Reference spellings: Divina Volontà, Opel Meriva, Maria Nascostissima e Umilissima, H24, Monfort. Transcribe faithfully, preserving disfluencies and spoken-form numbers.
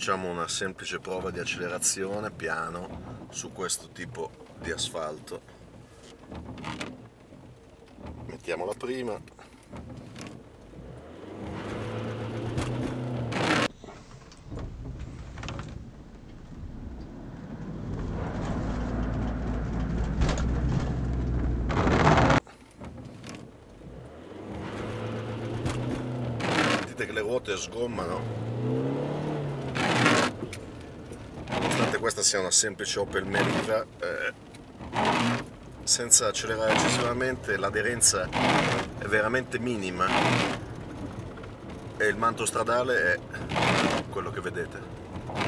Facciamo una semplice prova di accelerazione piano su questo tipo di asfalto. Mettiamo la prima. Vedete che le ruote sgommano. Questa sia una semplice Opel Meriva, eh, senza accelerare eccessivamente l'aderenza è veramente minima e il manto stradale è quello che vedete.